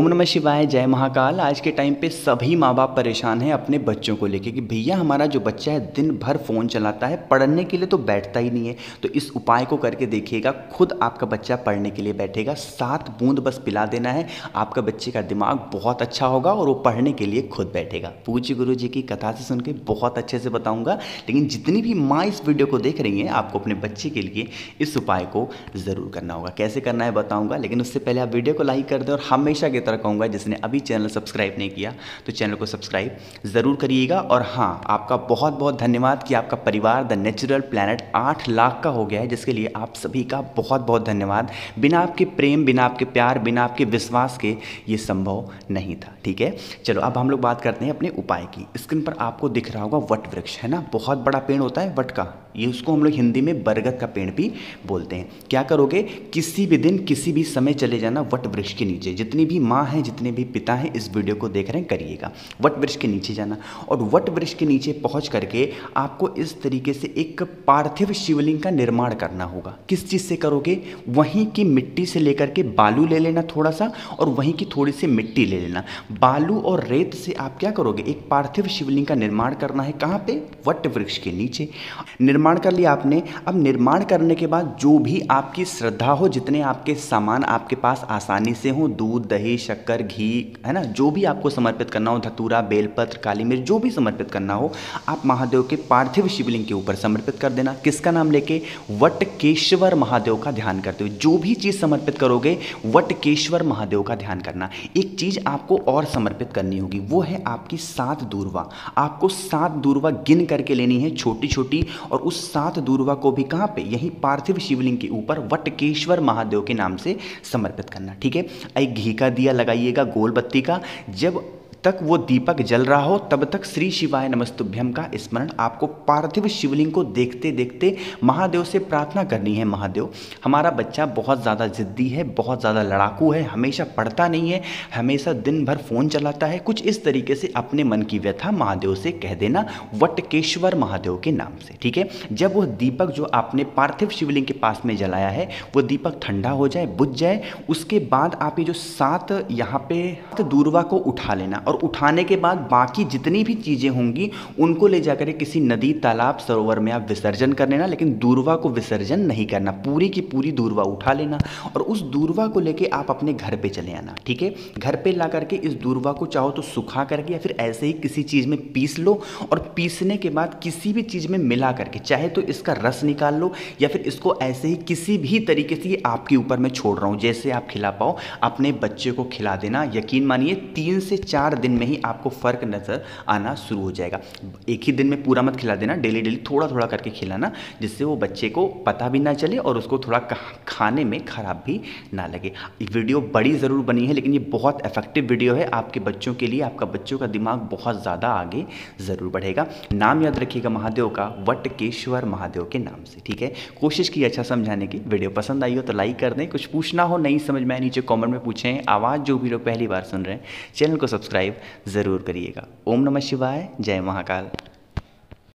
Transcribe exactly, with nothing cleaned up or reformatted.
ओम नमः शिवाय, जय महाकाल। आज के टाइम पे सभी माँ बाप परेशान हैं अपने बच्चों को लेके कि भैया हमारा जो बच्चा है दिन भर फ़ोन चलाता है, पढ़ने के लिए तो बैठता ही नहीं है। तो इस उपाय को करके देखिएगा, खुद आपका बच्चा पढ़ने के लिए बैठेगा। सात बूंद बस पिला देना है, आपका बच्चे का दिमाग बहुत अच्छा होगा और वो पढ़ने के लिए खुद बैठेगा। पूज्य गुरु जी की कथा से सुन के बहुत अच्छे से बताऊँगा, लेकिन जितनी भी माँ इस वीडियो को देख रही हैं, आपको अपने बच्चे के लिए इस उपाय को ज़रूर करना होगा। कैसे करना है बताऊँगा, लेकिन उससे पहले आप वीडियो को लाइक कर दें। और हमेशा तरह कहूंगा, जिसने अभी चैनल सब्सक्राइब नहीं किया तो चैनल को सब्सक्राइब जरूर करिएगा। और हाँ, आपका बहुत बहुत धन्यवाद कि आपका परिवार द नेचुरल प्लैनेट आठ लाख का हो गया है, जिसके लिए आप सभी का बहुत बहुत धन्यवाद। बिना आपके प्रेम, बिना आपके प्यार, बिना आपके विश्वास के ये संभव नहीं था। ठीक है, चलो अब हम लोग बात करते हैं अपने उपाय की। स्क्रीन पर आपको दिख रहा होगा वट वृक्ष, है ना, बहुत बड़ा पेड़ होता है वट का। ये उसको हम लोग हिंदी में बरगद का पेड़ भी बोलते हैं। क्या करोगे, किसी भी दिन किसी भी समय चले जाना वट वृक्ष के नीचे। जितनी भी माँ हैं, जितने भी पिता हैं इस वीडियो को देख रहे हैं, करिएगा वट वृक्ष के नीचे जाना। और वट वृक्ष के नीचे पहुँच करके आपको इस तरीके से एक पार्थिव शिवलिंग का निर्माण करना होगा। किस चीज़ से करोगे, वहीं की मिट्टी से लेकर के बालू ले लेना थोड़ा सा, और वहीं की थोड़ी सी मिट्टी ले लेना। बालू और रेत से आप क्या करोगे, एक पार्थिव शिवलिंग का निर्माण करना है। कहाँ पे, वट वृक्ष के नीचे निर्माण कर लिया आपने। अब निर्माण करने के बाद जो भी आपकी श्रद्धा हो, जितने आपके सामान आपके पास आसानी से हो, दूध, दही, शक्कर, घी, है ना, जो भी आपको समर्पित करना हो, धतूरा, बेलपत्र, काली मिर्च, जो भी समर्पित करना हो, आप महादेव के पार्थिव शिवलिंग के ऊपर समर्पित कर देना। किसका नाम लेके, वटकेश्वर महादेव का ध्यान करते हुए। जो भी चीज़ समर्पित करोगे वटकेश्वर महादेव का ध्यान करना। एक चीज़ आपको और समर्पित करनी होगी, वो है आपकी सात दूर्वा। आपको सात दूर्वा गिन करके लेनी है, छोटी छोटी, और उस सात दूर्वा को भी कहाँ पे, यही पार्थिव शिवलिंग के ऊपर वटकेश्वर महादेव के नाम से समर्पित करना। ठीक है, एक घी का दिया लगाइएगा, गोल बत्ती का। जब तक वो दीपक जल रहा हो तब तक श्री शिवाय नमस्तुभ्यम् का स्मरण आपको पार्थिव शिवलिंग को देखते देखते महादेव से प्रार्थना करनी है। महादेव, हमारा बच्चा बहुत ज़्यादा ज़िद्दी है, बहुत ज़्यादा लड़ाकू है, हमेशा पढ़ता नहीं है, हमेशा दिन भर फ़ोन चलाता है। कुछ इस तरीके से अपने मन की व्यथा महादेव से कह देना वटकेश्वर महादेव के नाम से। ठीक है, जब वह दीपक जो आपने पार्थिव शिवलिंग के पास में जलाया है वो दीपक ठंडा हो जाए, बुझ जाए, उसके बाद आप ये जो सात यहाँ पे दूर्वा को उठा लेना। और उठाने के बाद बाकी जितनी भी चीज़ें होंगी उनको ले जाकर किसी नदी, तालाब, सरोवर में आप विसर्जन कर लेना, लेकिन दूर्वा को विसर्जन नहीं करना। पूरी की पूरी दूर्वा उठा लेना और उस दूर्वा को लेके आप अपने घर पे चले आना। ठीक है, घर पे ला करके इस दूर्वा को चाहो तो सुखा करके या फिर ऐसे ही किसी चीज़ में पीस लो, और पीसने के बाद किसी भी चीज़ में मिला करके, चाहे तो इसका रस निकाल लो या फिर इसको ऐसे ही किसी भी तरीके से, आपके ऊपर मैं छोड़ रहा हूँ, जैसे आप खिला पाओ अपने बच्चे को खिला देना। यकीन मानिए तीन से चार दिन में ही आपको फ़र्क नज़र आना शुरू हो जाएगा। एक ही दिन में पूरा मत खिला देना, डेली डेली थोड़ा थोड़ा करके खिलाना, जिससे वो बच्चे को पता भी ना चले और उसको थोड़ा खाने में ख़राब भी ना लगे। वीडियो बड़ी ज़रूर बनी है, लेकिन ये बहुत इफेक्टिव वीडियो है आपके बच्चों के लिए। आपका बच्चों का दिमाग बहुत ज़्यादा आगे ज़रूर बढ़ेगा। नाम याद रखिएगा महादेव का, वटकेश्वर महादेव के नाम से। ठीक है, कोशिश की अच्छा समझाने की। वीडियो पसंद आई हो तो लाइक कर दें। कुछ पूछना हो, नहीं समझ में आए, नीचे कॉमेंट में पूछें। आवाज़ जो भी लोग पहली बार सुन रहे हैं, चैनल को सब्सक्राइब ज़रूर करिएगा। ओम नमः शिवाय, जय महाकाल।